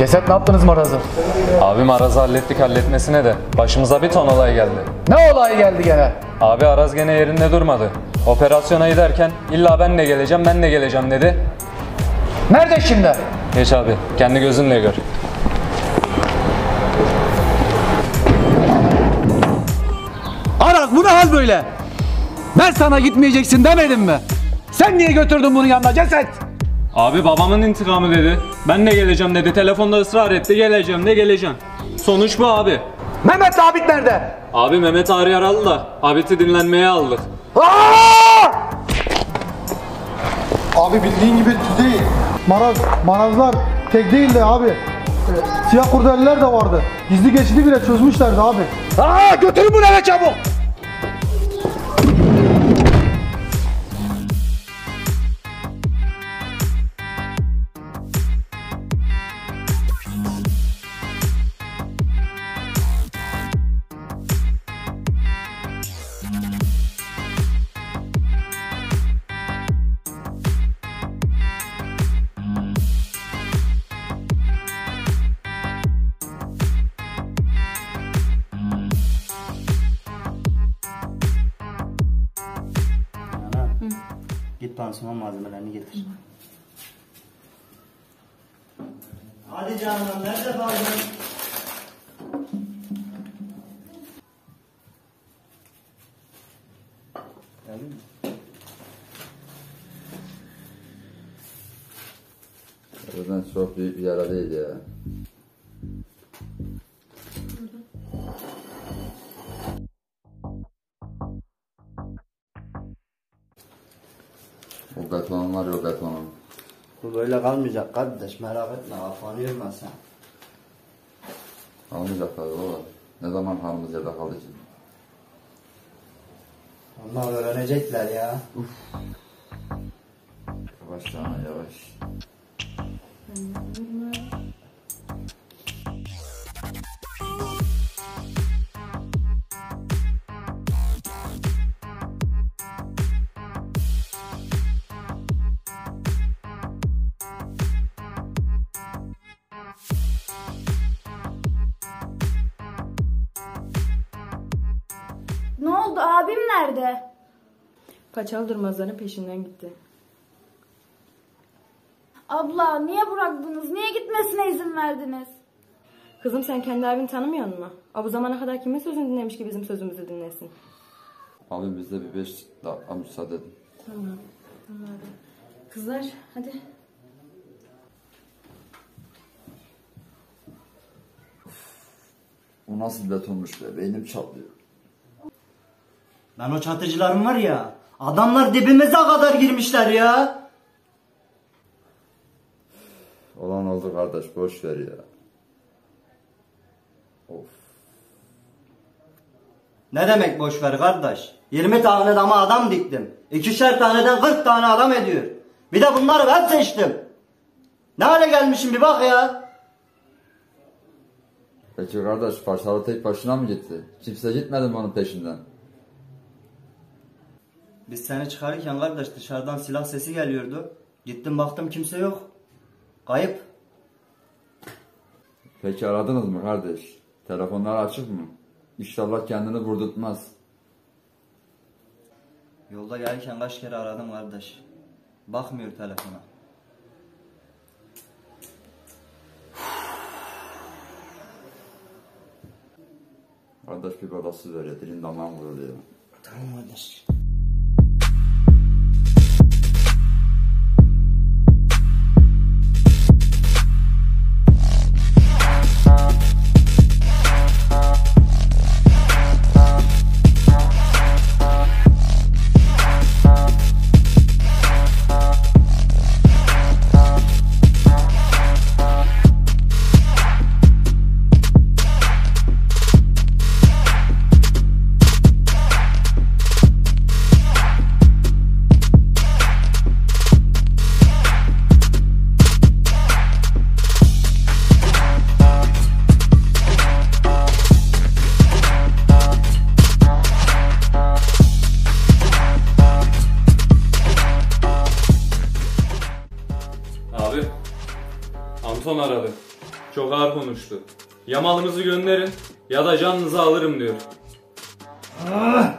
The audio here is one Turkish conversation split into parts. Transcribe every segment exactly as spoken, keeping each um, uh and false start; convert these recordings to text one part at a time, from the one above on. Ceset ne yaptınız Maraz'ı? Abi Maraz'ı hallettik halletmesine de başımıza bir ton olay geldi. Ne olay geldi gene? Abi Araz gene yerinde durmadı. Operasyona giderken illa ben de geleceğim ben de geleceğim dedi. Nerede şimdi? Geç abi, kendi gözünle gör. Aras bu ne hal böyle? Ben sana gitmeyeceksin demedim mi? Sen niye götürdün bunu yanına ceset? Abi babamın intikamı dedi. Ben de geleceğim dedi. Telefonda ısrar etti. Geleceğim de geleceğim. Sonuç bu abi. Mehmet Abit nerede? Abi Mehmet ağrı yaralı da Abit'i dinlenmeye aldık. Aa! Abi bildiğin gibi değil. Maraz, Marazlar tek değildi abi. Siyah kurdeliler de vardı. Gizli geçidi bile çözmüşlerdi abi. Aa, götürün bunu eve çabuk. Pansuman malzemelerini getir. Hadi Canan, nerede kaldın? Geldin mi? Buradan çok büyük bir yaradaydı ya. Katlanım var yok katlanım. Bu böyle kalmayacak kardeş, merak etme, kafanı yorma sen. Kalmayacak tabii baba. Ne zaman halımız yerde kalacak? Onlar öğrenecekler ya. Uf. Yavaş Canan yavaş. Abim nerede? Façalı Durmazların peşinden gitti. Abla niye bıraktınız? Niye gitmesine izin verdiniz? Kızım sen kendi abini tanımıyor musun? O bu zamana kadar kimin sözünü dinlemiş ki bizim sözümüzü dinlesin? Abi bizde bir beş dakika müsaade edin. Tamam. Tamam abi. Kızlar hadi. Of, o nasıl betonmuş be? Beynim çatlıyor. Ben o çatıcılarım var ya, adamlar dibimize kadar girmişler ya. Olan oldu kardeş, boş ver ya. Of. Ne demek boş ver kardeş? yirmi tane dama adam diktim. ikişer taneden kırk tane adam ediyor. Bir de bunları ben seçtim. Ne hale gelmişim bir bak ya. Peki kardeş, Façalı tek başına mı gitti? Kimse gitmedi mi onun peşinden? Biz seni çıkarırken kardeş dışarıdan silah sesi geliyordu. Gittim baktım kimse yok. Kayıp. Peki aradınız mı kardeş? Telefonlar açık mı? İnşallah kendini vurdurtmaz. Yolda gelirken kaç kere aradım kardeş. Bakmıyor telefona. Kardeş bir babası böyle dilin damağını vuruyor. Tamam kardeş. Anton aradı. Çok ağır konuştu. Ya malımızı gönderin ya da canınızı alırım diyor. Ah!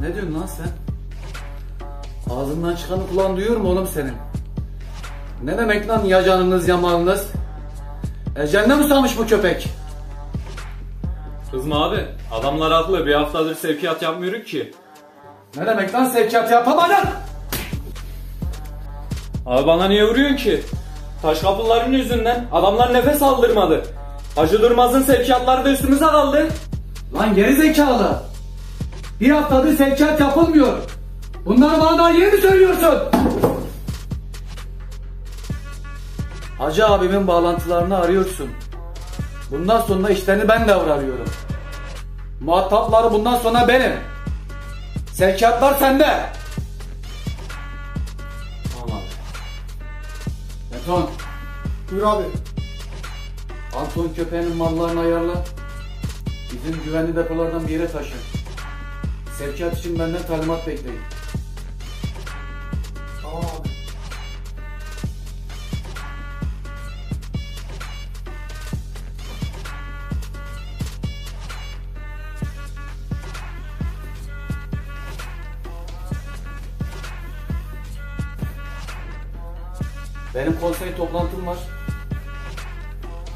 Ne diyorsun lan sen? Ağzından çıkanı kulağın duyuyor mu oğlum senin? Ne demek lan ya canınız ya malınız? Eceline mi salmış bu köpek? Kızma abi, adamlar haklı, bir haftadır sevkiyat yapmıyoruz ki. Ne demek lan sevkiyat yapamadın? Abi bana niye vuruyorsun ki? Taş kapıların yüzünden adamlar nefes aldırmadı. Hacı Durmaz'ın sevkiyatları da üstümüze kaldı. Lan geri zekalı! Bir haftadır sevkiyat yapılmıyor. Bunları bana daha yeni mi söylüyorsun? Hacı abimin bağlantılarını arıyorsun. Bundan sonra işlerini ben davranıyorum. Muhatapları bundan sonra benim. Sevkiyatlar sende. Tamam. Beton. Buyur abi. Anton köpeğinin mallarını ayarla. Bizim güvenli depolardan bir yere taşın. Sevkiyat için benden talimat bekleyin. Tamam abi. Benim konsey toplantım var.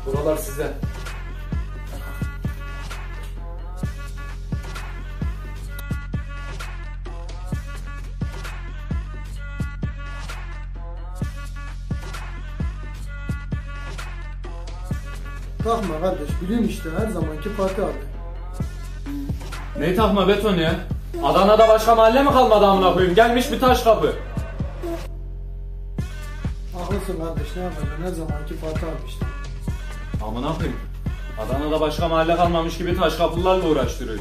Buralar size. Takma kardeş, biliyorum işte her zamanki Fatih abi. Neyi takma Beton ya? Adana'da başka mahalle mi kalmadı amına koyayım? Gelmiş bir taş kapı. Haklısın kardeş, ne yapacağım? Her zamanki Fatih abi işte. Amına koyayım. Adana'da başka mahalle kalmamış gibi taş kapılarla uğraştırıyor.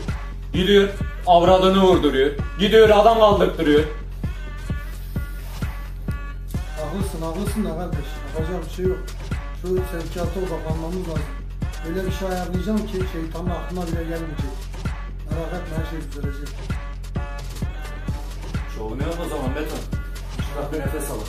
Gidiyor, avradını vurduruyor. Gidiyor, adam aldırtırıyor. Haklısın, haklısın da kardeş. Yapacağım bir şey yok. Şu sevkiyata odaklanmamız lazım. Öyle bir şey ayarlayacağım ki şeytanın aklına bile gelmeyecek. Merak etme, her şey düzelecek. Çoğunu yap o zaman Beton. Şurada bir nefes alın.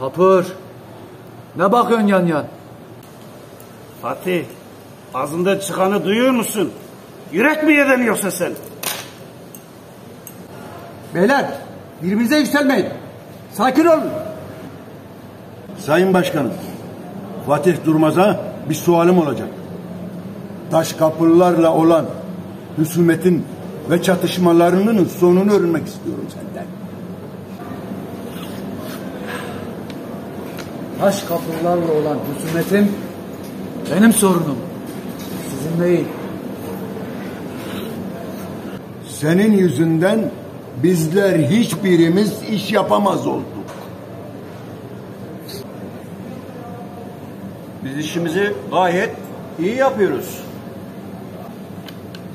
Papur, ne bakıyorsun yan yan? Fatih, ağzında çıkanı duyuyor musun? Yürek mi yedin yoksa sen? Beyler, birbirinize yükselmeyin. Sakin olun. Sayın Başkanım, Fatih Durmaz'a bir sualim olacak. Taş kapılarla olan husumetin ve çatışmalarının sonunu öğrenmek istiyorum senden. Taş kapılarla olan husumetim benim sorunum. Sizin değil. Senin yüzünden bizler hiçbirimiz iş yapamaz olduk. Biz işimizi gayet iyi yapıyoruz.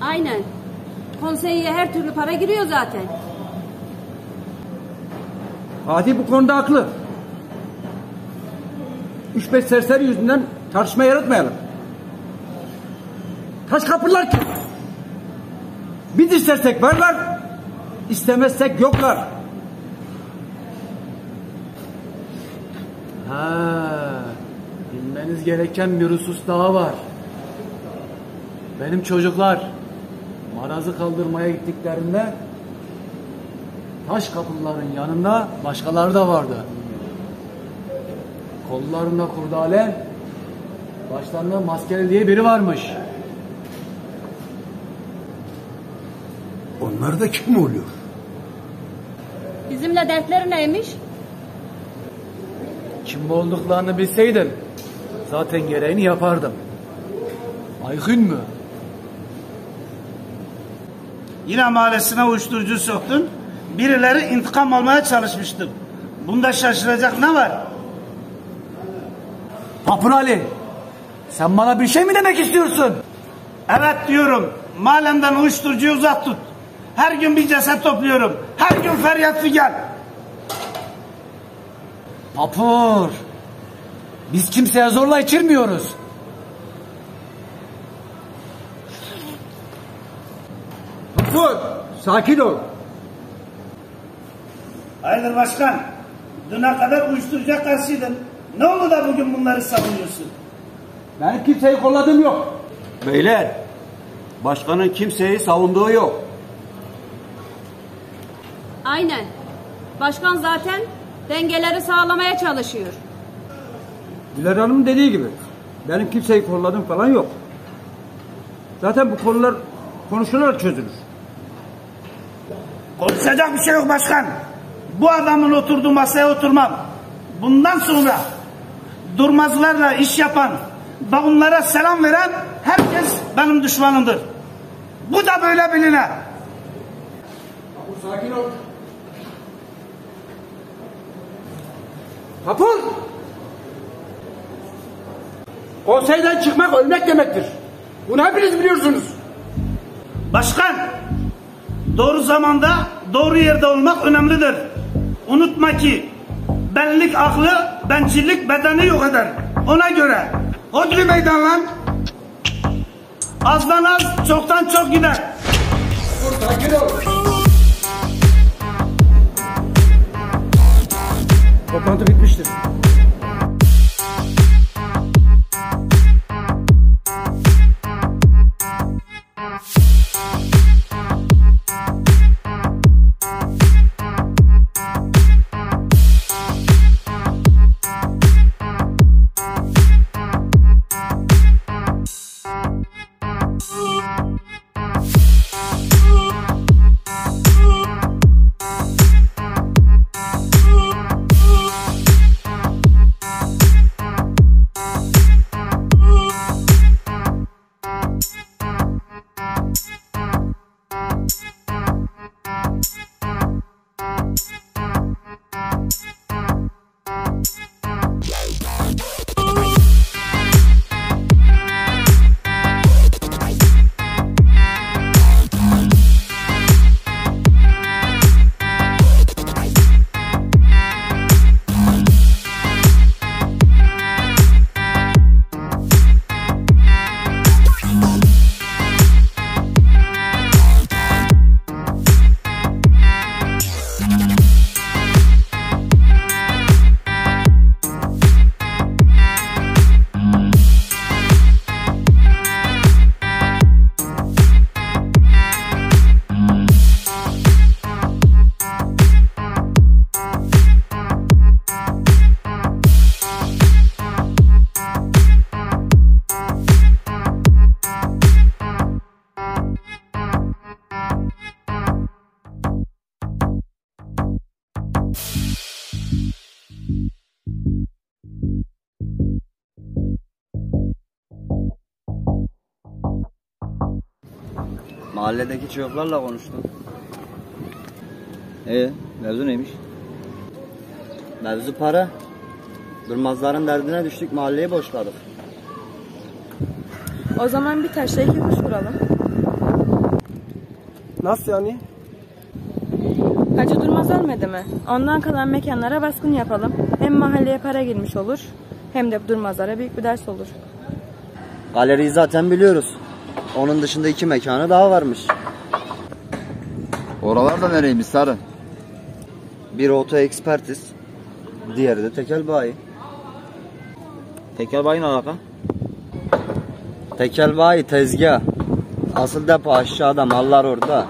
Aynen. Konseye her türlü para giriyor zaten. Fatih bu konuda haklı. Üç beş serseri yüzünden tartışma yaratmayalım. Taş kapılar kim? Biz istersek varlar, istemezsek yoklar. Ha, bilmeniz gereken bir husus daha var. Benim çocuklar Maraz'ı kaldırmaya gittiklerinde taş kapıların yanında başkaları da vardı. Kollarında kurdale, başlarında maskeli diye biri varmış. Onlar da kim oluyor? Bizimle dertleri neymiş? Kim olduklarını bilseydim zaten gereğini yapardım. Aykın mı? Yine mahallesine uyuşturucu soktun. Birileri intikam almaya çalışmıştır. Bunda şaşıracak ne var? Papur Ali, sen bana bir şey mi demek istiyorsun? Evet diyorum. Mahallemden uyuşturucuyu uzak tut. Her gün bir ceset topluyorum. Her gün feryat figan. Papur, biz kimseye zorla içirmiyoruz. Papur, sakin ol. Hayırdır başkan? Düne kadar uyuşturucuya karşıydın. Ne oldu da bugün bunları savunuyorsun? Ben kimseyi kolladım yok. Beyler, başkanın kimseyi savunduğu yok. Aynen. Başkan zaten dengeleri sağlamaya çalışıyor. Güler Hanım'ın dediği gibi benim kimseyi kolladığım falan yok. Zaten bu konular konuşularak çözülür. Konuşacak bir şey yok başkan. Bu adamın oturduğu masaya oturmam. Bundan sonra Durmazlarla iş yapan, onlara selam veren herkes benim düşmanımdır. Bu da böyle biline. Papur, sakin ol. Papur! Konseyden çıkmak ölmek demektir. Bunu hepiniz biliyorsunuz. Başkan, doğru zamanda doğru yerde olmak önemlidir. Unutma ki benlik aklı, bencillik bedeni yok eder. Ona göre hodri meydan lan. Azdan az, çoktan çok gider. Dur, sakin ol. Toplantı bitmiştir. Mahalledeki çocuklarla konuştum. Ee, mevzu neymiş? Mevzu para. Durmazların derdine düştük, mahalleyi boşladık. O zaman bir taşla iki kuş vuralım. Nasıl yani? Hacı Durmaz ölmedi mi? Ondan kalan mekanlara baskın yapalım. Hem mahalleye para girmiş olur, hem de Durmazlara büyük bir ders olur. Galeriyi zaten biliyoruz. Onun dışında iki mekanı daha varmış. Oralarda nereymiş Sarı? Bir oto ekspertiz, diğeri de tekel bayi. Tekel bayi ne alaka? Tekel bayi tezgah. Asıl depo aşağıda, mallar orada.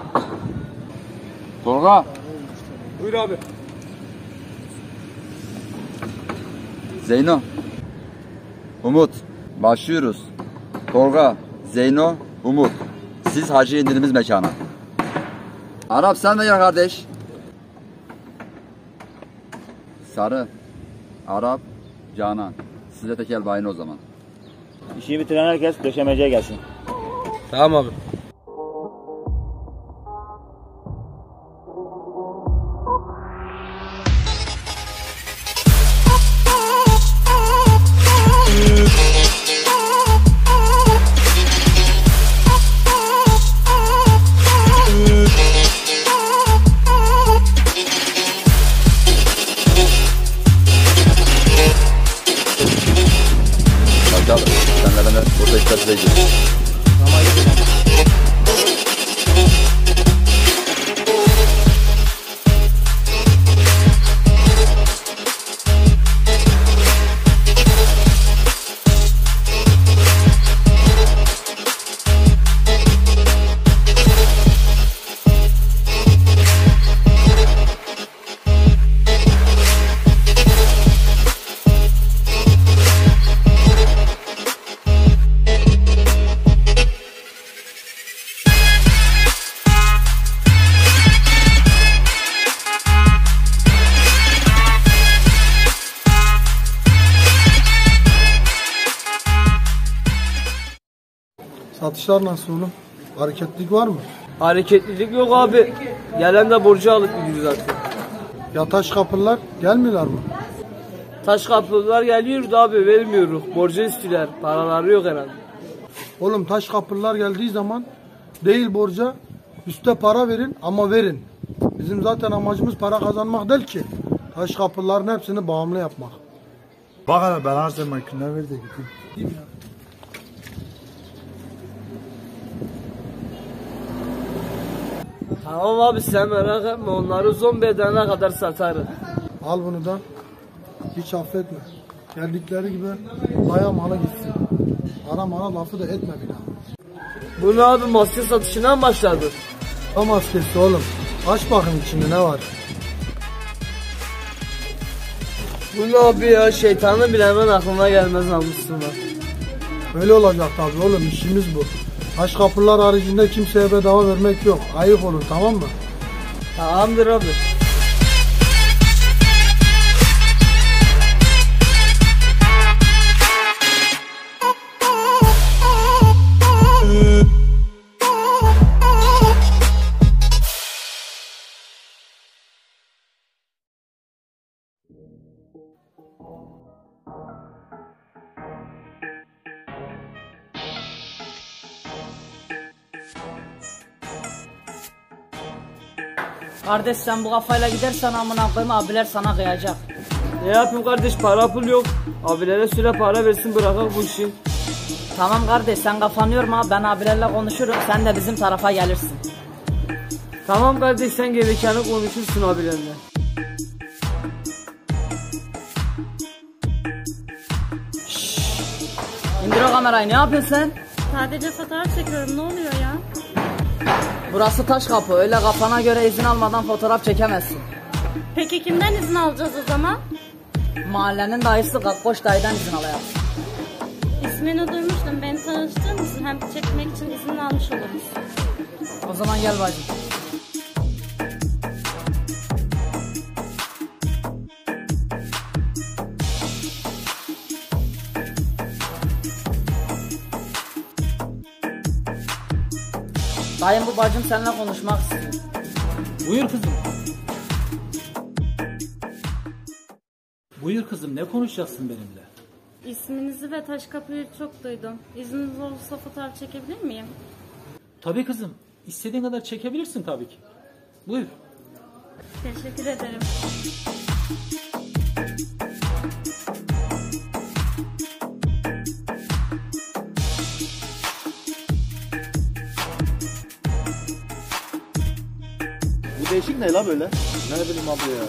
Korga. Buyur abi. Zeyno. Umut. Başlıyoruz. Korga, Zeyno, Umut, siz hacı indiğimiz mekana. Arap sen de gel kardeş. Sarı, Arap, Canan. Size tekel bayini o zaman. İşi bitiren herkes döşemeceye gelsin. Tamam abi. Satışlar nasıl oğlum? Hareketlilik var mı? Hareketlilik yok abi. Gelen de borcu alıp gidiyoruz artık. Ya taş kapılar gelmiyorlar mı? Taş kapılar geliyordu abi, vermiyoruz. Borcu istiyorlar. Paraları yok herhalde. Oğlum taş kapılar geldiği zaman değil borca, üste para verin ama verin. Bizim zaten amacımız para kazanmak değil ki. Taş kapıların hepsini bağımlı yapmak. Bak hele ben her zaman kimler verdi gideyim. Gideyim ya. Tamam abi sen merak etme, onları zombi edene kadar satarız. Al bunu da hiç affetme. Geldikleri gibi daya mala gitsin. Ara mala lafı da etme bir daha. Bunu abi maske satışına mı başladık? O maskesi oğlum. Aç bakayım içinde ne var. Bu ne abi ya, şeytanı bile hemen aklına gelmez namussuzlar. Öyle olacak tabii oğlum, işimiz bu. Taş kapılar haricinde kimseye bedava vermek yok. Ayıp olur, tamam mı? Tamamdır abi. Kardeş sen bu kafayla gidersen amına koyma, abiler sana kıyacak. Ne yapayım kardeş, para pul yok. Abilere süre para versin, bırakak bu işi. Tamam kardeş sen kafanı yorma, ben abilerle konuşurum, sen de bizim tarafa gelirsin. Tamam kardeş sen gerekeni konuşursun abilerle. Şşş. İndir o kamerayı, ne yapıyorsun sen? Sadece fotoğraf çekiyorum, ne oluyor ya? Burası taş kapı. Öyle kafana göre izin almadan fotoğraf çekemezsin. Peki kimden izin alacağız o zaman? Mahallenin dayısı Kakkoş Dayı'dan izin alacağız. İsmini duymuştum. Beni tanıştırır mısın? Hem çekmek için izin almış oluruz. O zaman gel bacım. Dayım bu bacım seninle konuşmak istiyor. Buyur kızım. Buyur kızım, ne konuşacaksın benimle? İsminizi ve taş kapıyı çok duydum. İzniniz olursa fotoğraf çekebilir miyim? Tabii kızım. İstediğin kadar çekebilirsin tabii ki. Buyur. Teşekkür ederim. Değişik ne la böyle? Ne bileyim abla ya.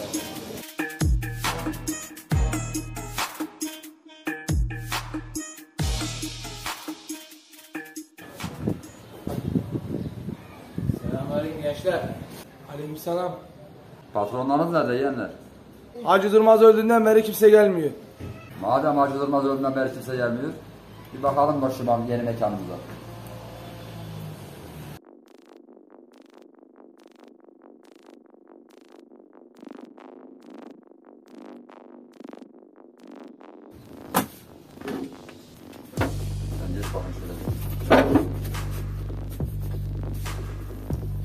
Selamünaleyküm gençler. Aleykümselam. Patronlarınız nerede yeğenler? Hacı Durmaz öldüğünden beri kimse gelmiyor. Madem Hacı Durmaz öldüğünden beri kimse gelmiyor, bir bakalım başımam yeni mekanımıza.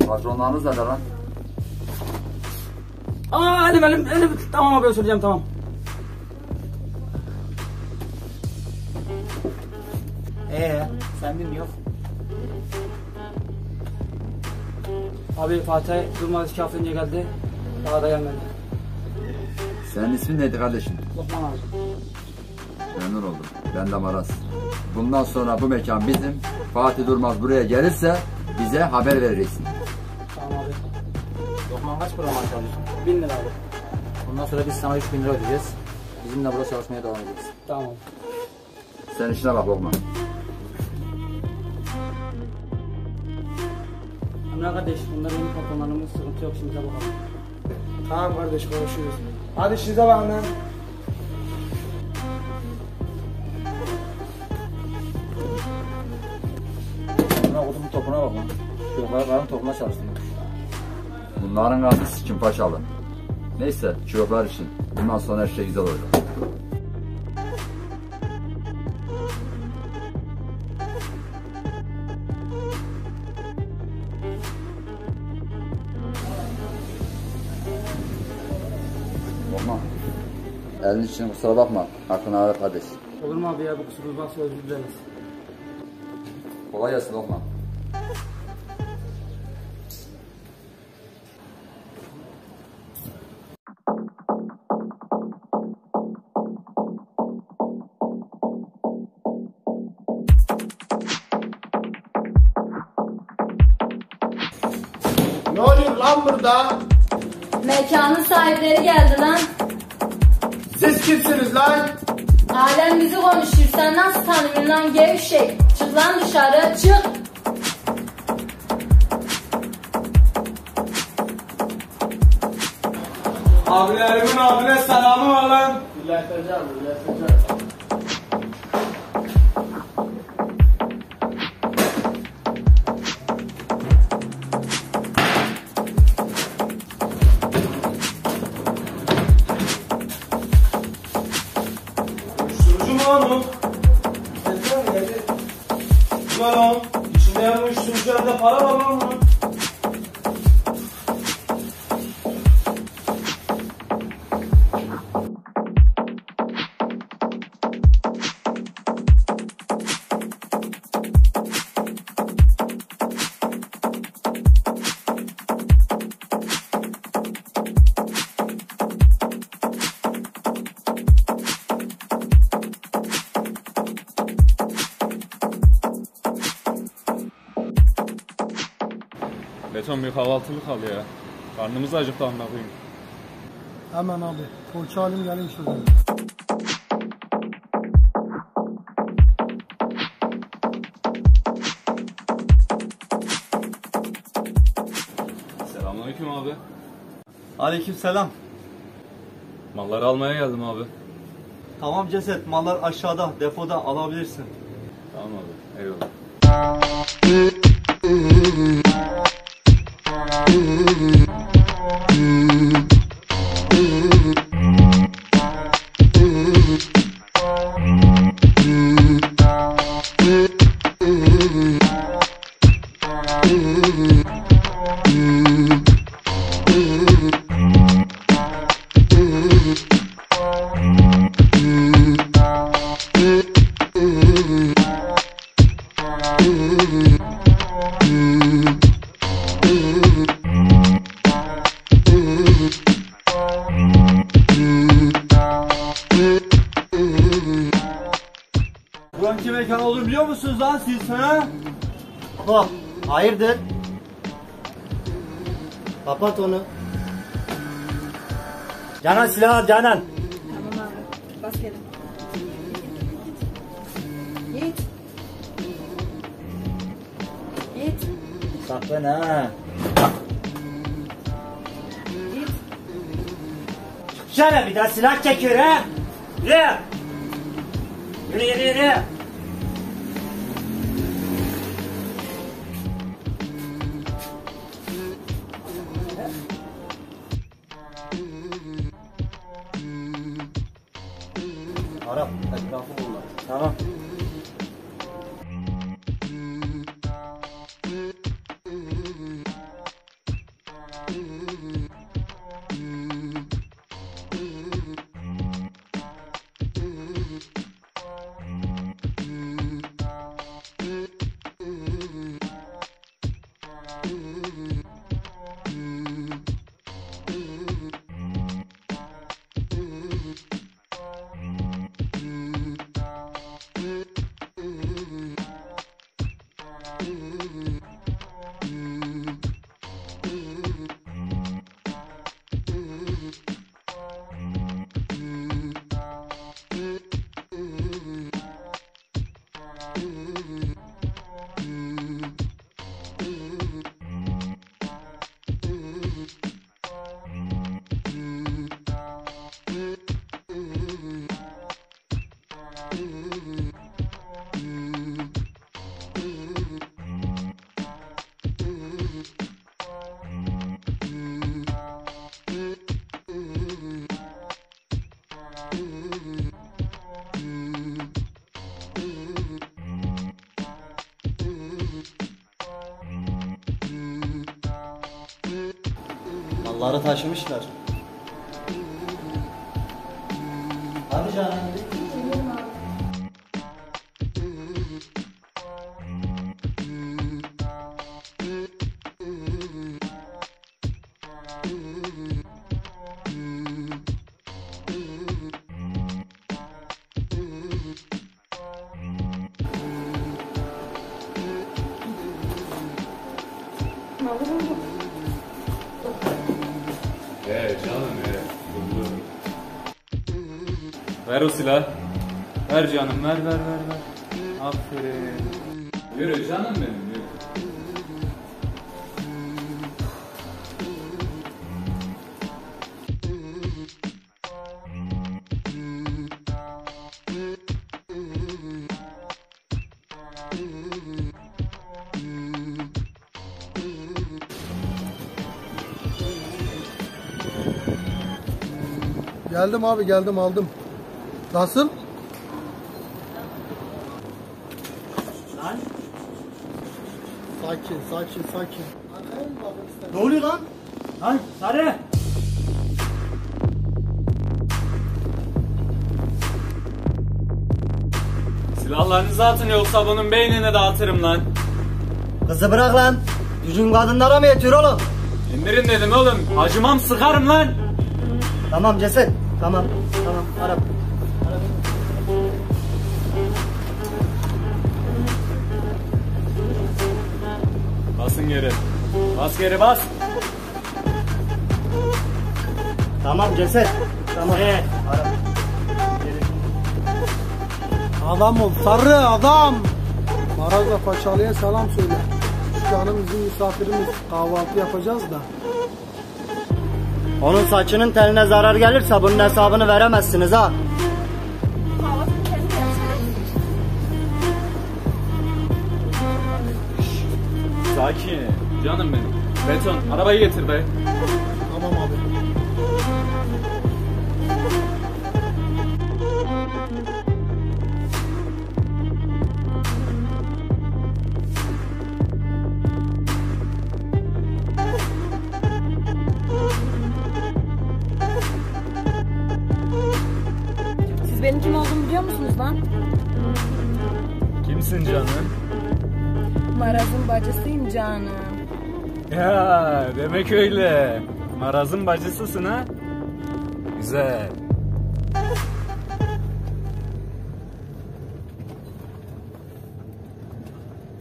Patronlarınız nerede lan? Aaa elim elim elim. Tamam abi söyleyeceğim, tamam. Eee sen bilmiyor. Abi Fatih Durmaz iki hafta önce geldi. Daha da gelmedi. Senin ismin neydi kardeşim? Osman abi. Memnun oldum. Ben de Maraz. Bundan sonra bu mekan bizim. Fatih Durmaz buraya gelirse bize haber vereceksin. Kaç para maaş alıyorsun? bin lira abi. Ondan sonra biz sana üç bin lira ödeyeceğiz. Bizimle burada çalışmaya devam edeceğiz. Tamam. Sen işine bak Okan. Emre kardeş, bunlar benim patronlarımız, sıkıntı yok, şimdi bakalım. Tamam kardeş, konuşuyoruz. Hadi şimdi bak lan. Buna kodumun topuna bak lan. Çocukların topuna çalıştım. Bunların adı sikim Façalı. Neyse çocuklar için bundan sonra her şey güzel olacak. Elin için kusura bakma. Aklına ağır kardeş. Olur mu abi ya, bu kusurumuz varsa özür dileriz. Kolay gelsin Okan. Ne oluyor lan burada? Mekanın sahipleri geldi lan. Siz kimsiniz lan? Alem bizi konuşuyor. Sen nasıl tanımıyorsun lan gevşek? Çık lan dışarı, çık. Abilerimin abine selamı var lan. İllahi Tercü abi, İllahi Tercü abi. Beton bir kahvaltılık al ya. Karnımız acıktı amına koyayım. Hemen abi. Poğaça alayım geleyim şuradan. Selamünaleyküm abi. Aleykümselam. Malları almaya geldim abi. Tamam ceset. Mallar aşağıda. Depoda alabilirsin. Tamam abi. Eyvallah. Buranki mekan olur biliyor musunuz lan siz ha? Bak, hayırdır? Kapat onu. Canan silah al Canan. Tamam abi, bas gelin. Git. Git. Saklan ha. Git. Çıksana bir daha silah çekiyor ha. Yürü. Yürü yürü yürü. Arap, etrafı bunlar. Tamam. Sarı taşımışlar. canım. Ver o silah. Ver canım, ver ver ver ver. Aferin. Yürü canım benim, yürü. Geldim abi, geldim, aldım. Nasıl? Lan. Sakin, sakin, sakin. Ne oluyor lan? Lan Sarı. Silahlarınızı atın yoksa bunun beynine dağıtırım lan. Kızı bırak lan. Gücün kadınlara mı yetiyor oğlum? İndirin dedim oğlum. Acımam, sıkarım lan. Tamam ceset. Tamam. Tamam Arap. Basın geri. Bas geri bas. Tamam ceset. Tamam. Evet. Adam ol Sarı adam. Maraz'la Façalı'ya selam söyle. Şu canım bizim misafirimiz. Kahvaltı yapacağız da. Onun saçının teline zarar gelirse bunun hesabını veremezsiniz ha. Sakin canım benim. Beton arabayı getir be. Tamam abi. Siz benim kim olduğumu biliyor musunuz lan? Kimsin canım? Maraz'ın bacısıyım canım. Ya demek öyle. Maraz'ın bacısısın ha? Güzel.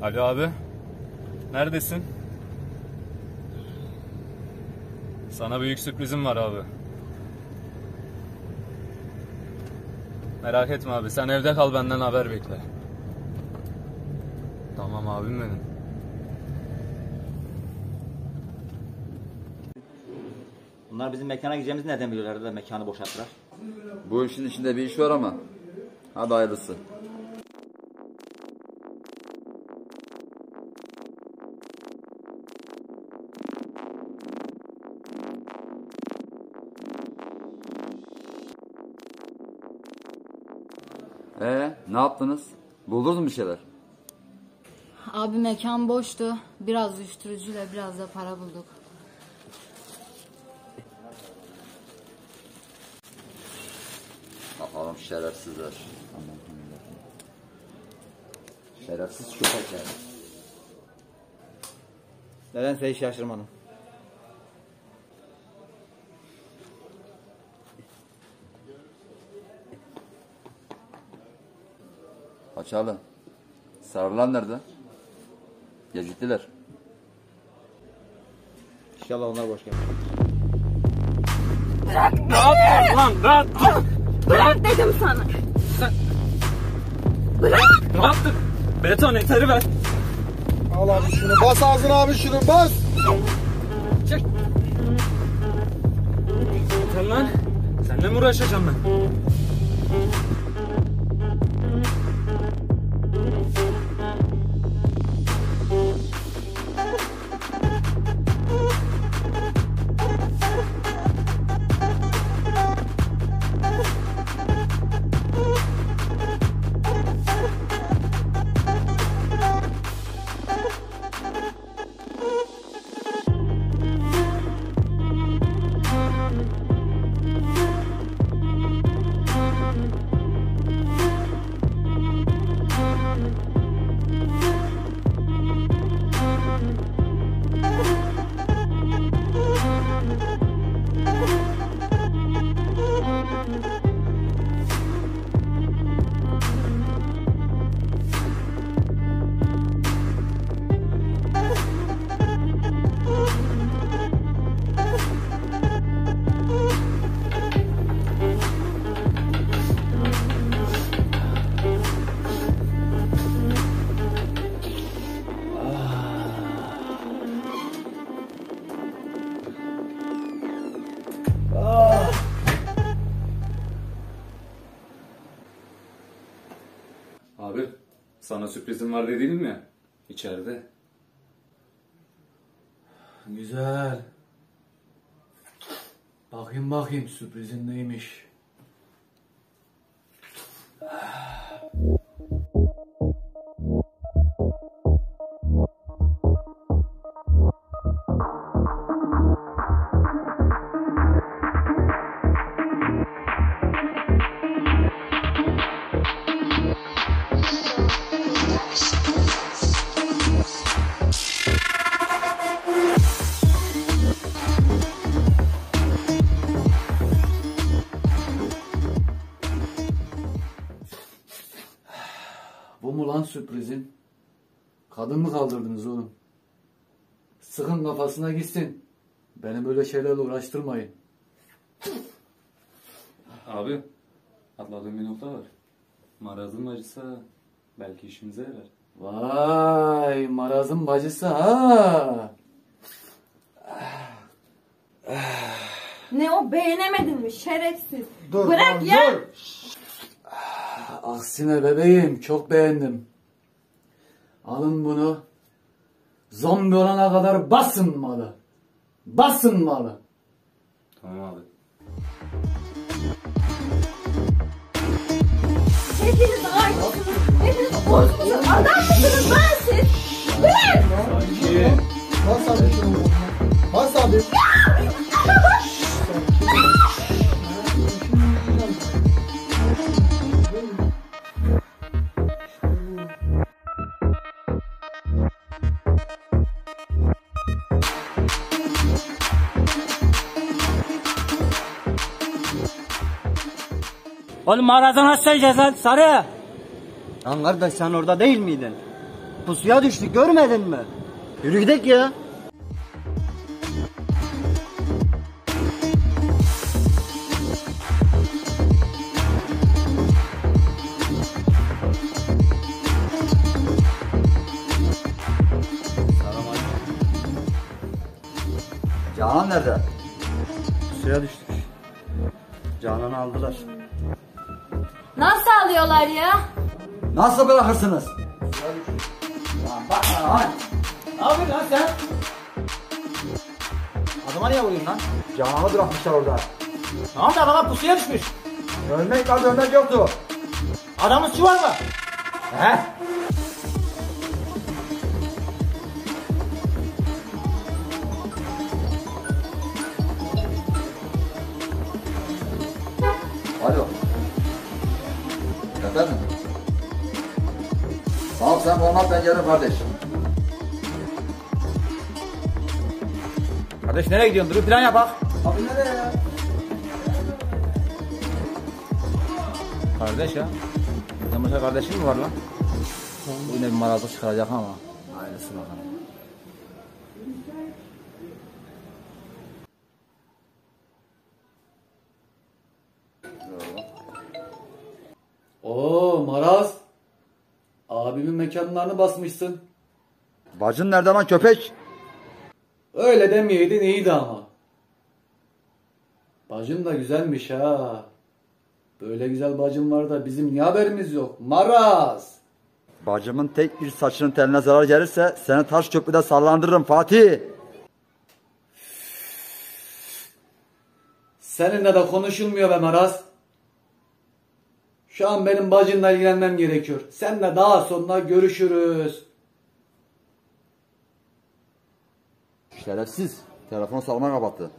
Ali abi. Neredesin? Sana büyük sürprizim var abi. Merak etme abi. Sen evde kal, benden haber bekle. Tamam abim benim. Bunlar bizim mekana gideceğimizi nereden biliyorlar da mekanı boşalttılar? Bu işin içinde bir iş var ama. Hadi hayırlısı. Ee, ne yaptınız? Buldunuz mu bir şeyler? Abi mekan boştu. Biraz uyuşturucuyla biraz da para bulduk. Allah'ım şerefsizler. Şerefsiz köpek yani. Nedense hiç şaşırmadım. Façalı. Sarılan nerede? Geciktiler. İnşallah onlar boş gelmez. Bırak beni! Bırak lan! Bırak! Bırak dedim sana! Sen... Bırak! Ne yaptın? Beton eteri ver! Al abi şunu, bas ağzına abi şunu, bas! Çek! Sen lan! Seninle mi uğraşacağım ben? Sana sürprizim var dediğim mi? İçeride. Güzel. Bakayım bakayım sürprizin neymiş. Sürprizin. Kadın mı kaldırdınız oğlum? Sıkın kafasına gitsin. Beni böyle şeylerle uğraştırmayın. Abi, atladığım bir nokta var. Maraz'ın bacısı belki işimize yarar. Vay, Maraz'ın bacısı ha. Ne o, beğenemedin mi şerefsiz? Dur, bırak dur, ya. Dur. Aksine bebeğim, çok beğendim. Alın bunu. Zombi olana kadar basın malı. Basın malı. Tamam abi. Hepiniz arsınız. Hepiniz korkunuz. Adam mısınız lan siz? Bırak! Bas abi şunu. Bas abi. Oğlum Maraz'ı nasıl sayacağız lan Sarı? Lan kardeş sen orada değil miydin? Pusuya düştük görmedin mi? Yürü gidelim ya. Canan nerede? Pusuya düştük. Canan'ı aldılar. Nasıl alıyorlar ya? Nasıl bırakırsınız? Lan bakma lan! Ne yapıyorsun lan sen? Adama niye vurayım lan? Canan'ı bırakmışlar orada. Tamam da adam pusuya düşmüş. Ölmek vardı, ölmek yoktu. Adamın su var mı? He? Alo. Efendim? Tamam sen olmaz ben yarın kardeşim. Kardeş nereye gidiyorsun? Dur plan yap bak. Abi nereye ya? Kardeş ya. Buradan başka kardeşin mi var lan? Bu yine bir marazlık çıkaracak ama. Aynısı bakalım. Oo Maraz, abimin mekanlarını basmışsın. Bacın nerede lan köpek? Öyle demeyeydin iyiydi ama. Bacın da güzelmiş ha. Böyle güzel bacım var da bizim niye haberimiz yok Maraz? Bacımın tek bir saçının teline zarar gelirse seni taş köprüde sallandırırım Fatih. Seninle de konuşulmuyor be Maraz. Şu an benim bacımla ilgilenmem gerekiyor. Seninle daha sonra görüşürüz. Şerefsiz. Telefonu salma kapattı.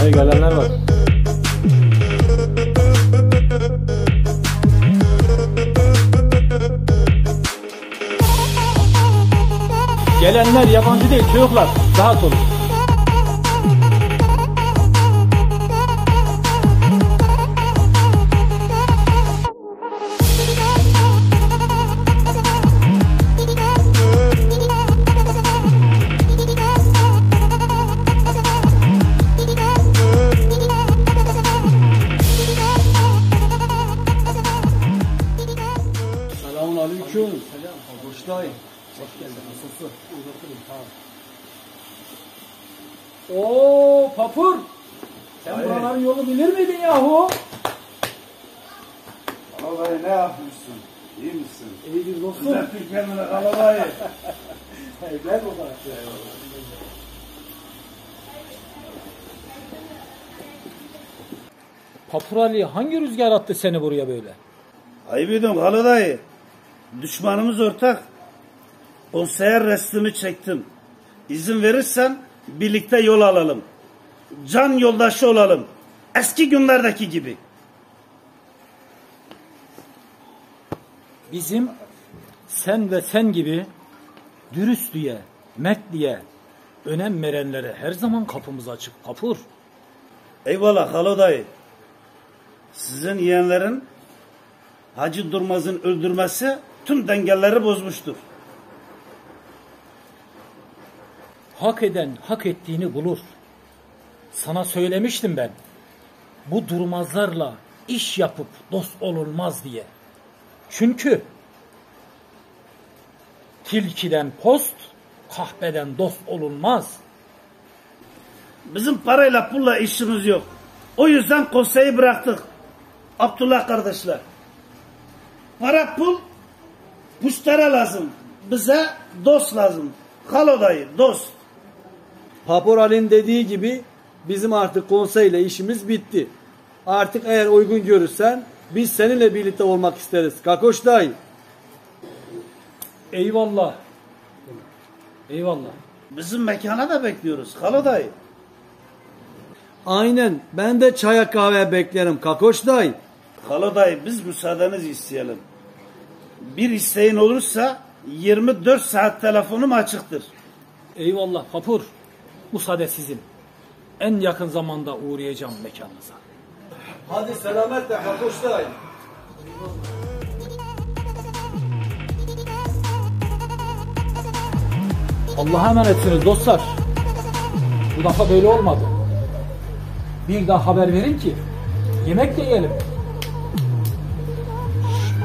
Hey gelenler var. Gelenler yabancı değil çocuklar, rahat olun. Selamünaleyküm. oturun tamam. Ooo Papur! Sen hayır, buraların yolu bilir miydin yahu? Vallahi ne yapmışsın? İyi misin? İyidir dostum. Düzelttik kendine Kalo Dayı. Evler bu parçaya vallahi. Papur Ali hangi rüzgar attı seni buraya böyle? Ayıp ediyorum Kalo Dayı. Düşmanımız ortak. Konseyer resmimi çektim. İzin verirsen birlikte yol alalım. Can yoldaşı olalım. Eski günlerdeki gibi. Bizim sen ve sen gibi dürüstlüğe, mertliğe önem verenlere her zaman kapımız açık Papur. Eyvallah Kalo Dayı. Sizin yeğenlerin Hacı Durmaz'ın öldürmesi tüm dengeleri bozmuştur. Hak eden hak ettiğini bulur. Sana söylemiştim ben. Bu Durmazlarla iş yapıp dost olunmaz diye. Çünkü tilkiden post, kahpeden dost olunmaz. Bizim parayla pulla işimiz yok. O yüzden konseyi bıraktık. Abdullah kardeşler. Para pul puştara lazım. Bize dost lazım. Kalo Dayı dost. Papur Ali'nin dediği gibi bizim artık konseyle işimiz bitti. Artık eğer uygun görürsen biz seninle birlikte olmak isteriz. Kakkoş Dayı. Eyvallah. Eyvallah. Bizim mekana da bekliyoruz Kalo Dayı. Aynen. Ben de çaya kahveye beklerim Kakkoş Dayı. Kalo Dayı biz müsaadenizi isteyelim. Bir isteğin olursa yirmi dört saat telefonum açıktır. Eyvallah Papur. Müsaade sizin. En yakın zamanda uğrayacağım mekanınıza. Hadi selametle Kakkoş Dayı. Allah'a emanetsiniz dostlar. Bu defa böyle olmadı. Bir daha haber verin ki yemek de yiyelim.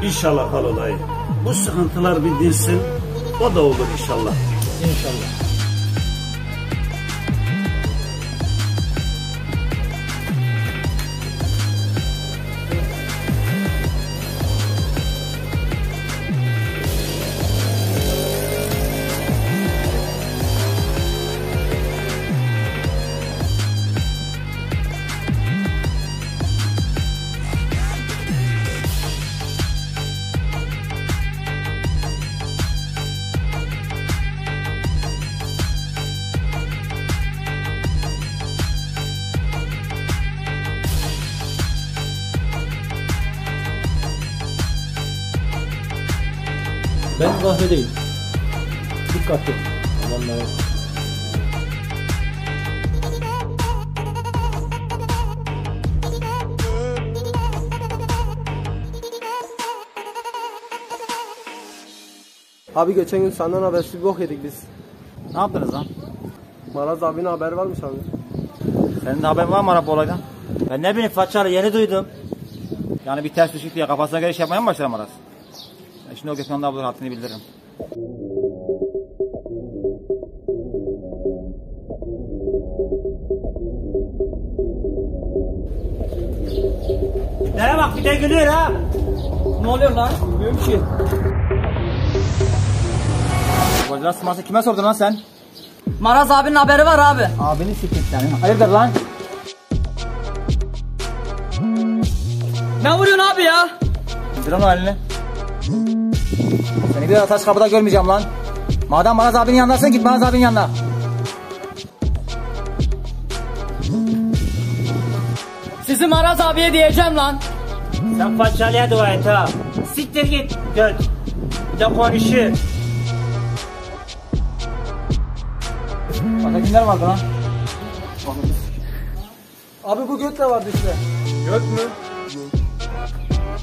İnşallah Kalo Dayı. Bu sıkıntılar bir dinsin. O da olur inşallah. İnşallah. Ben kahvedeyim. Dikkatli. Amanlar yok. Abi geçen gün senden habersiz bir bok yedik biz. Ne yaptınız lan? Maraz abinin haberi var mı sende? Senin de haberin var mı Arap olaydan? Ben ne bileyim Façalı yeni duydum. Yani bir ters düşük diye kafasına göre iş yapmaya mı başlar Maraz? Şimdi o Beton'da ablanın hattını bildiririm. Nereye bak bir de gülüyor ha? Ne oluyor lan? Bilmiyorum ki. Kocalar sımarsa kime sordun lan sen? Maraz abinin haberi var abi. Abinin sikret yani. Hayırdır lan? Ne vuruyorsun abi ya? İndir onu haline. Seni bir daha Taş Kapı'da görmeyeceğim lan. Madem Maraz abinin yanındasın git Maraz abinin yanına. Sizi Maraz abiye diyeceğim lan. Sen Façalı'ya dua et ha. Siktir git. Gel. Bir de konuşuyor. Bana kimler vardı lan? Abi bu göt de vardı işte. Göt mü?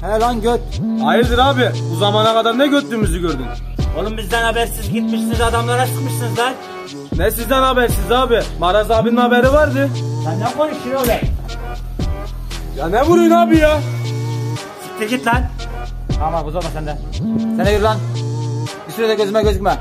He lan göt. Hayırdır abi? Bu zamana kadar ne götlüğümüzü gördün? Oğlum bizden habersiz gitmişsiniz adamlara sıkmışsınız lan. Ne sizden habersiz abi? Maraz abinin haberi vardı. Sen ne konuşuyorsun öyle? Ya ne vuruyorsun abi ya? Siktir git lan. Tamam abi uzatma sen de. Sen de yürü lan. Bir süre de gözüme gözükme.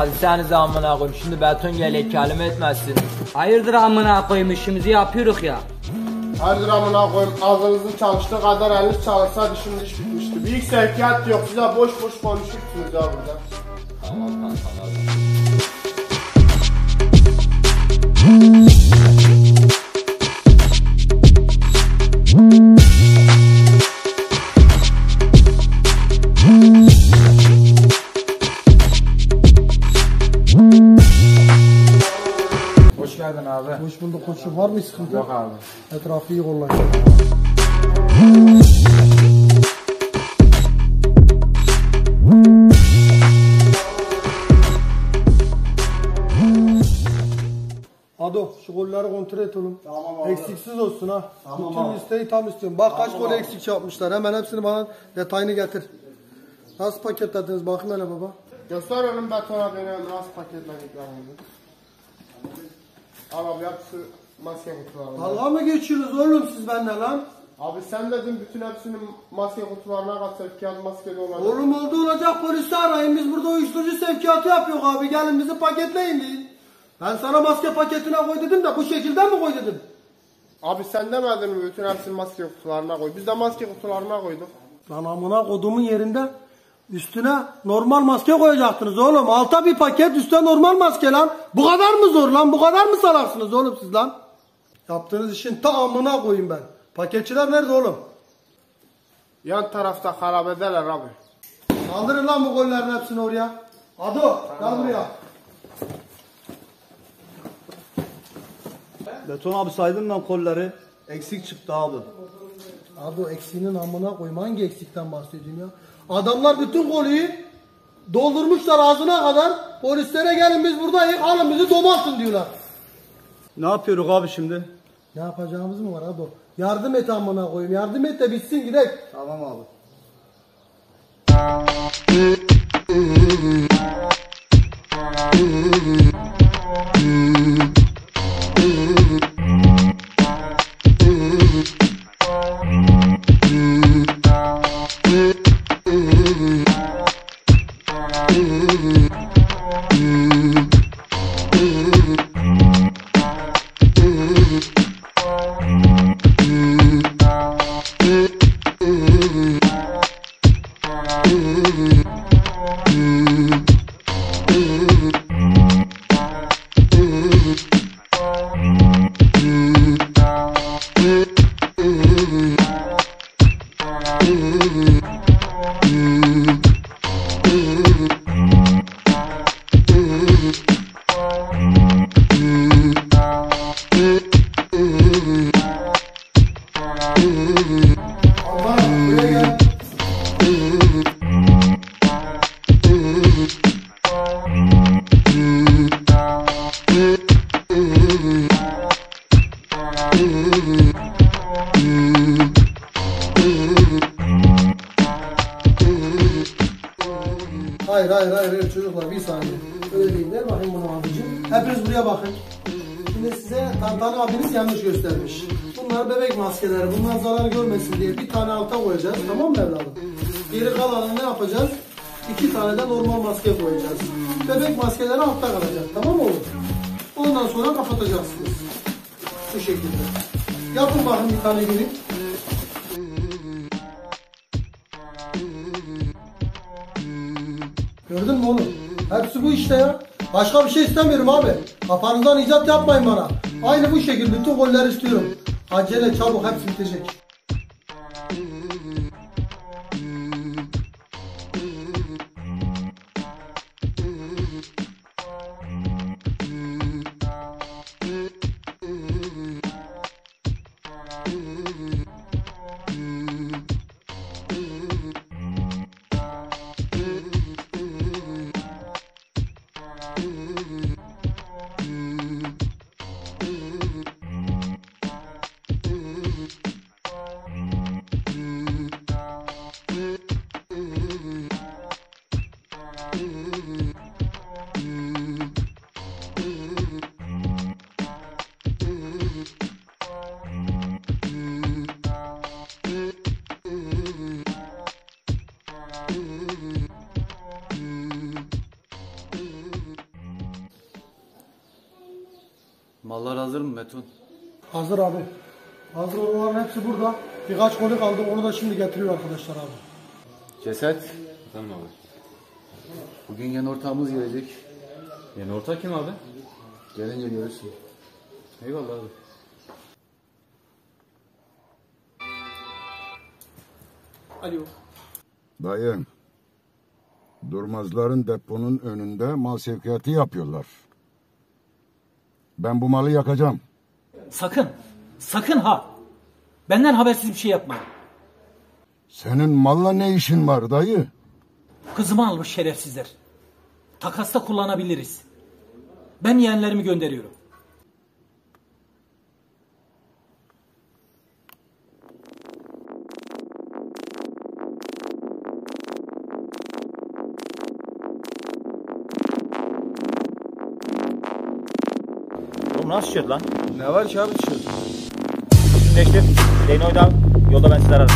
Hadi senize amına koyayım, şimdi beton gelecek kelime etmezsin. Hayırdır amına koyayım, işimizi yapıyoruz ya. Hayırdır amına koyayım, ağzınızın çalıştığı kadar eliniz çalışsaydı şimdi iş bitmişti. Bir sevkiyat yok, size boş boş konuşursunuz ya burada. Tamam tamam tamam. Hoş bulduk koçum, var mı sıkıntı? Yok abi. Etrafı iyi kollayın. Ado şu golleri kontrol et oğlum. Tamam abi. Eksiksiz olsun ha. Tamam abi. Bütün listeyi tam istiyorum. Bak tamam, kaç gol eksik yapmışlar. Hemen hepsini bana detayını getir. Nasıl paketlediniz? Bakın hele baba. Göster oğlum Beton'a beni nasıl paketlediklerini. Abi hepsi maske kutularına. Allah'a mı geçiyorsunuz oğlum siz benimle lan? Abi sen dedin bütün hepsini maske kutularına kat, sevkiyat maskeli olan. Oğlum oldu olacak, polisi arayın, biz burada uyuşturucu sevkiyatı yapıyoruz abi, gelin bizi paketleyin deyin. Ben sana maske paketine koy dedim de bu şekilde mi koy dedim? Abi sen demedin mi bütün hepsini maske kutularına koy? Biz de maske kutularına koyduk. Lan amına kodumun yerinde üstüne normal maske koyacaktınız oğlum. Alta bir paket, üstüne normal maske lan. Bu kadar mı zor lan? Bu kadar mı salarsınız oğlum siz lan? Yaptığınız işin tamamına koyayım ben. Paketçiler nerede oğlum? Yan tarafta harabedeler abi. Kaldırın lan bu gollerin hepsini oraya. Ado gel buraya. Beton abi saydın lan kolları. Eksik çıktı abi. Ado eksiğinin amına koyayım. Hangi eksikten bahsediyorsun ya? Adamlar bütün golü doldurmuşlar ağzına kadar. Polislere gelin biz buradayız, alın bizi domaltın diyorlar. Ne yapıyoruz abi şimdi? Ne yapacağımız mı var abi? Yardım et amına koyayım. Yardım et de bitsin gidelim. Tamam abi. Hayır hayır hayır çocuklar bir saniye. Öyle değil de bakın bunu abicim. Hepiniz buraya bakın. Şimdi size Tantan abiniz yanlış göstermiş. Bunlar bebek maskeleri. Bunlar zarar görmesin diye bir tane alta koyacağız. Tamam mı evladım? Geri kalanı ne yapacağız? İki tane de normal maske koyacağız. Bebek maskeleri altta kalacak. Tamam mı oğlum? Ondan sonra kapatacaksınız. Bu şekilde. Yapın bakın bir tane gelin. Gördün mü oğlum? Hepsi bu işte ya. Başka bir şey istemiyorum abi. Kafanızdan icat yapmayın bana. Aynı bu şekilde bütün goller istiyorum. Acele çabuk hepsi bitecek. Mallar hazır mı Beton? Hazır abi. Hazır olanların hepsi burada. Birkaç koli kaldı, onu da şimdi getiriyor arkadaşlar abi. Ceset? Tamam abi. Bugün yeni ortağımız gelecek. Yeni ortak kim abi? Gelince görürsün. Eyvallah abi. Alo. Dayım. Durmazların deponun önünde mal sevkiyatı yapıyorlar. Ben bu malı yakacağım. Sakın. Sakın ha. Benden habersiz bir şey yapma. Senin malla ne işin var dayı? Kızımı almış şerefsizler. Takasta kullanabiliriz. Ben yeğenlerimi gönderiyorum. Oğlum nasıl şişiyor lan? Ne var ki abi şişiyor? Teşrif, Zeyno'yu da yolda ben sizi ararım.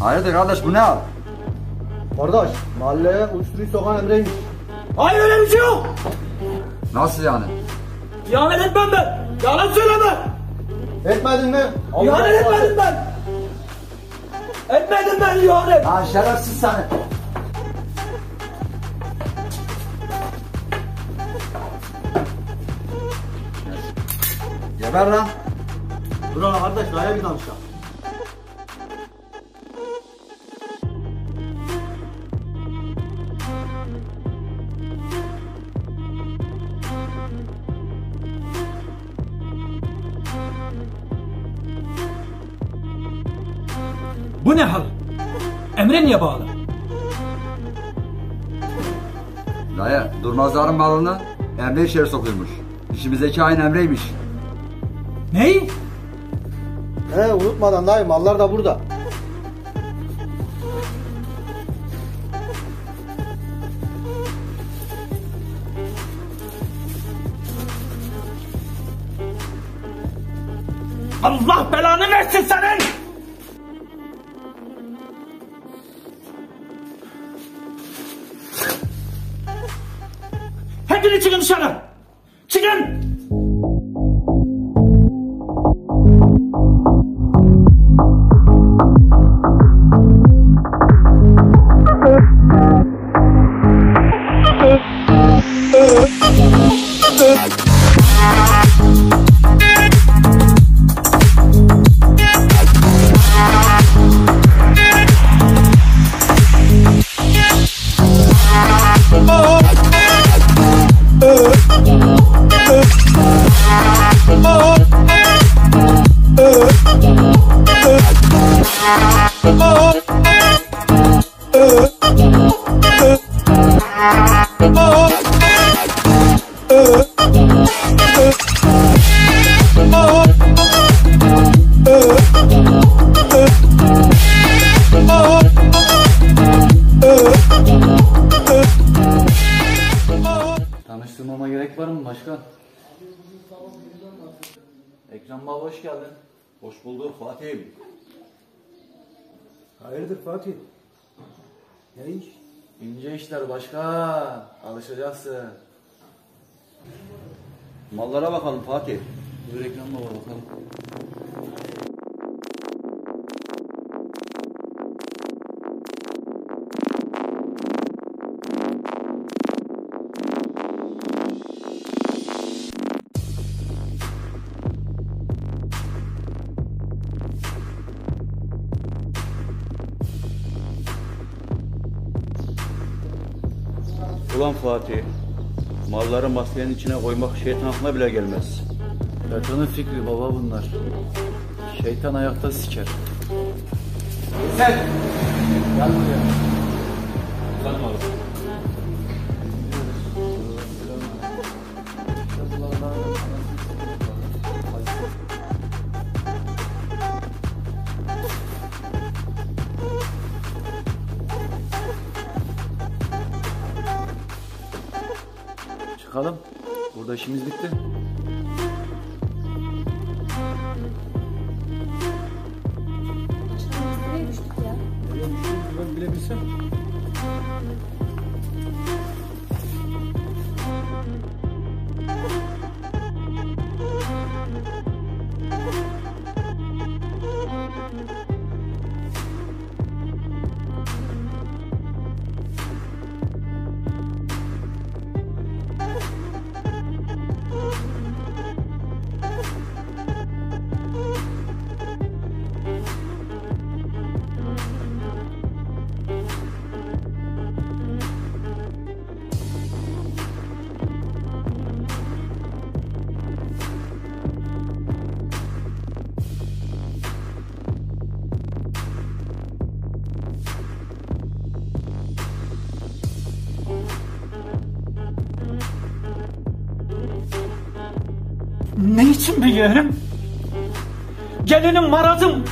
Hayırdır kardeş, bu ne abi? Kardeş, mahalleye uyuşturucu sokan Emre'ymiş. Hayır, öyle bir şey yok! Nasıl yani? İhanet etmem ben! Yalan söyleme! Etmedin mi? İhanet etmedim ben! Etmedim ben ihanet! Lan şerefsiz seni! Geber lan! Dur lan kardeş, daya bir tanışalım. Bu ne hal? Emre niye bağlı? Dayı, Durmazların malını Emre içeri sokuyormuş. İşimizdeki hain Emre'ymiş. Ney? He, unutmadan dayı, mallar da burada. Allah belanı versin senin! Çıkın dışarı! Çıkın! Tanıştırmama gerek var mı başkan? Ekrem baba hoş geldin. Hoş bulduk Fatih'im. Hayırdır Fatih? Ne iş? İnce işler başkan. Alışacaksın. Mallara bakalım Fatih. Dur Ekrem baba bakalım. Ulan Fatih, malları maskenin içine koymak şeytan aklına bile gelmez. Şeytanın fikri baba bunlar. Şeytan ayakta siker. Sen! Gel buraya. Ulan oğlum. Bakalım. Burada işimiz bitti. burası. Ne için bir yerim? Gelinim Maraz'ım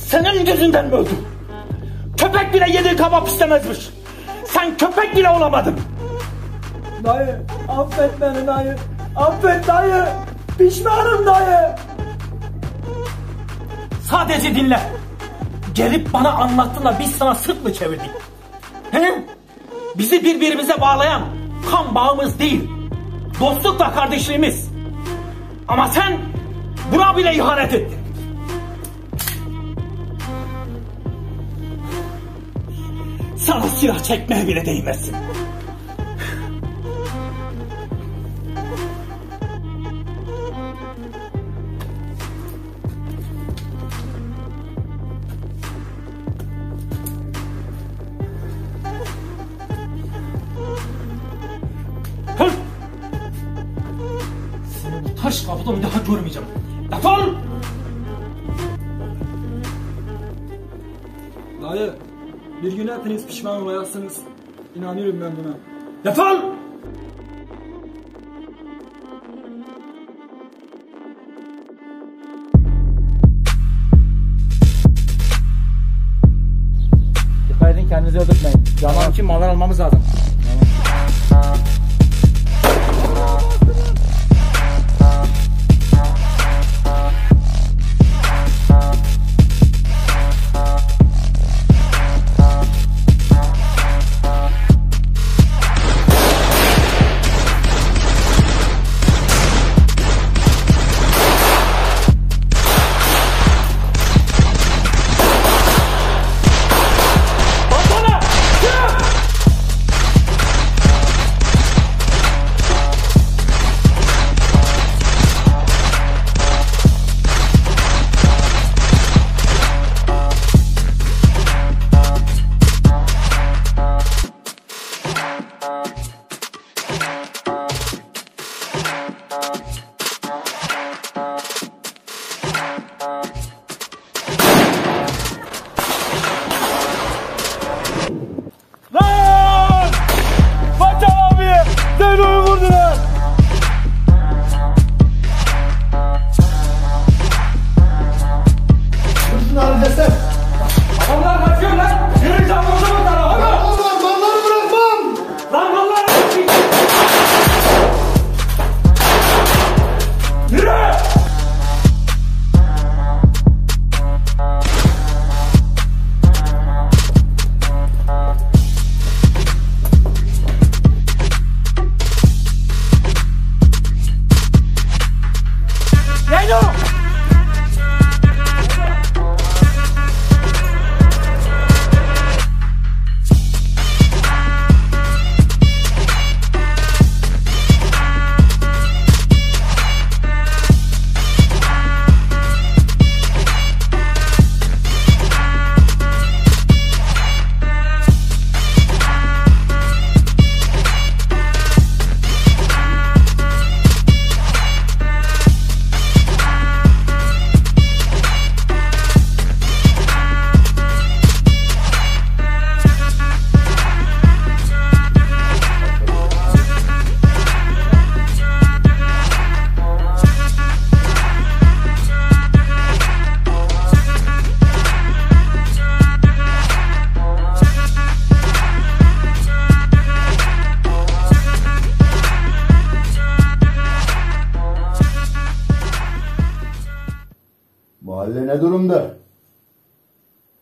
senin yüzünden mi öldü? Köpek bile yediği kabak istemezmiş. Sen köpek bile olamadın. Dayı affet beni dayı. Affet dayı. Pişmanım dayı. Sadece dinle. Gelip bana anlattın da biz sana sırt mı çevirdik? He? Bizi birbirimize bağlayan kan bağımız değil. Dostlukla kardeşliğimiz. Ama sen buna bile ihanet ettin. Sana silah çekmeye bile değmezsin. Taş kapıda bir daha görmeyeceğim. Defol! Dayı, bir gün hepiniz pişman olacaksınız. İnanıyorum ben buna. Defol! Dikkat edin, kendinizi öldürtmeyin. Canan için mallar almamız lazım.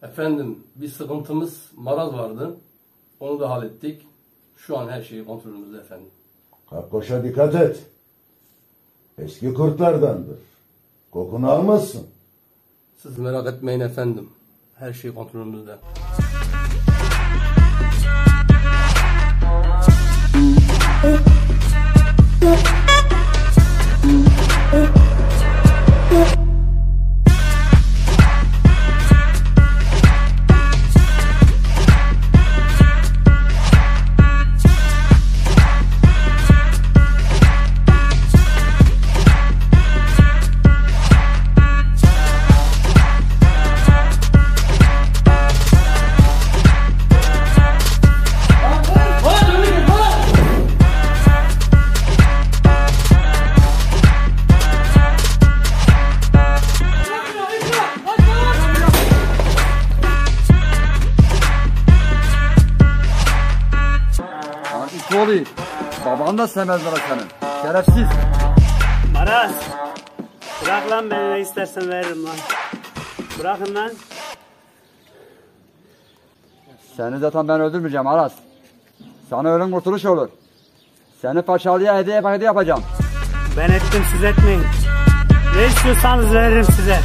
Efendim bir sıkıntımız, maraz vardı. Onu da hallettik. Şu an her şey kontrolümüzde efendim. Kakkoşa dikkat et. Eski kurtlardandır. Kokunu almazsın. Siz merak etmeyin efendim. Her şey kontrolümüzde. Baban da sevmezler senin. Şerefsiz. Maraz. Bırak lan beni, ne istersen veririm lan. Bırakın lan. Seni zaten ben öldürmeyeceğim Maraz. Sana ölüm kurtuluş olur. Seni Façalı'ya hediye paketi yapacağım. Ben ettim, siz etmeyin. Ne istiyorsanız veririm size.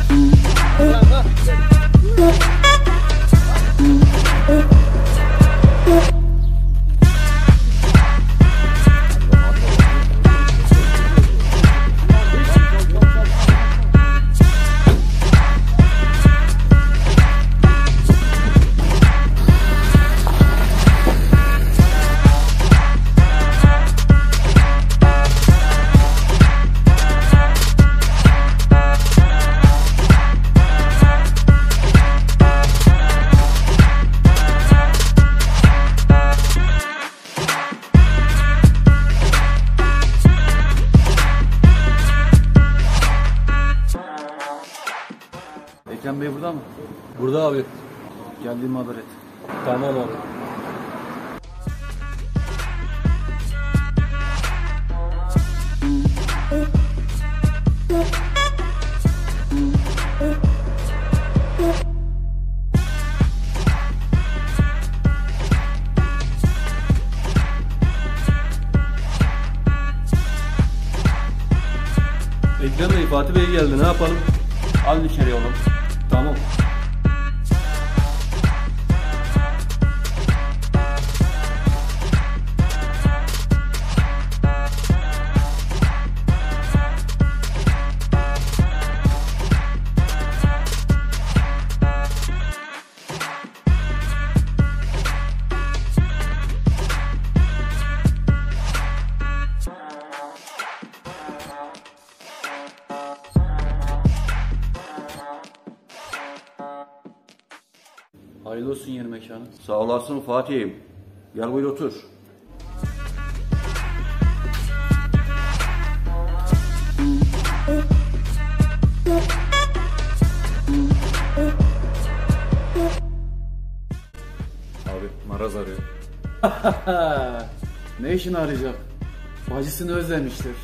Ekrem Bey burada mı? Burada abi. Geldiğimi haber et. Tamam abi. Ekrem Bey, Fatih Bey geldi. Ne yapalım? Al içeri oğlum. Tamam. Hayırlı olsun yeni mekanı. Sağ olasın Fatih'im. Gel buyur otur. Abi Maraz arıyor. Ne işin arayacak? Bacısını özlemiştir.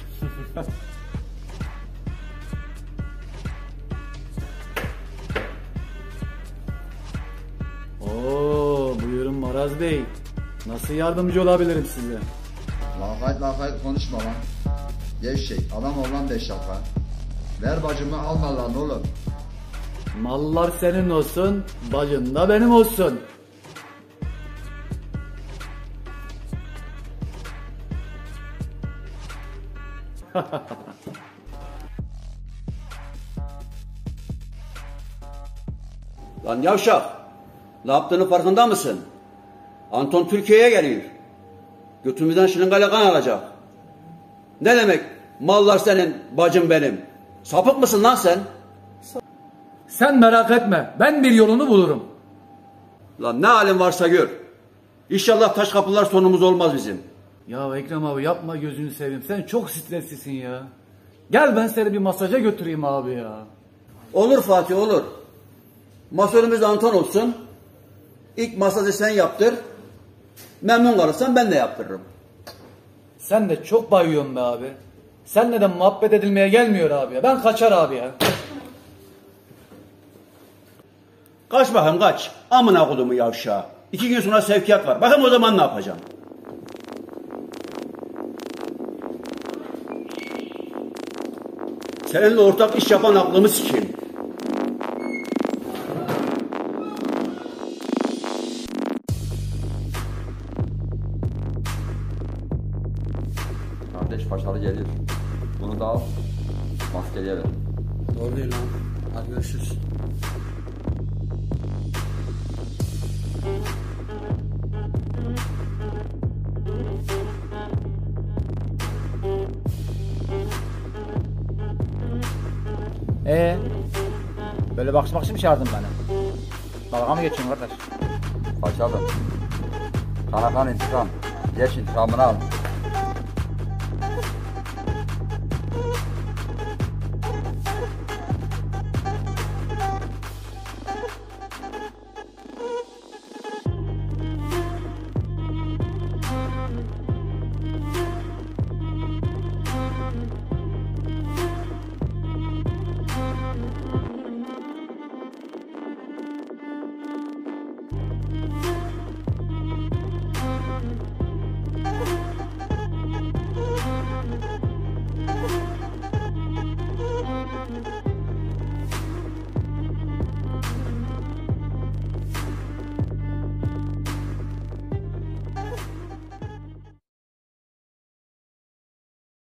Maraz Bey, nasıl yardımcı olabilirim size? Lafayet lafayet konuşma lan. Gevşek, adam ol lan beş şaka. Ver bacımı, alma lan oğlum. Mallar senin olsun, bacın da benim olsun. Lan yavşak, ne yaptığının farkında mısın? Anton Türkiye'ye geliyor. Götümüzden şırıngayla kan alacak. Ne demek? Mallar senin, bacım benim. Sapık mısın lan sen? Sen merak etme. Ben bir yolunu bulurum. Lan ne halin varsa gör. İnşallah taş kapılar sonumuz olmaz bizim. Ya Ekrem abi yapma gözünü seveyim. Sen çok streslisin ya. Gel ben seni bir masaja götüreyim abi ya. Olur Fatih olur. Masörümüz Anton olsun. İlk masajı sen yaptır. Memnun kalırsan ben de yaptırırım. Sen de çok bayıyorsun be abi. Senle de muhabbet edilmeye gelmiyor abi ya. Ben kaçar abi ya. Kaç bakayım kaç. Amına kodumu yavşağı. İki gün sonra sevkiyat var. Bakın o zaman ne yapacağım. Seninle ortak iş yapan aklımı sikeyim. Kardeş Façalı gelir. Bunu da al. Maskeliye ver. Doğru diyor lan. Hadi görüşürüz. Ee, böyle bakışmak için mi çağırdın beni? Dalga mı geçiyorsun kardeş? Façalı. Kana kan intikam. Geç intikamını al.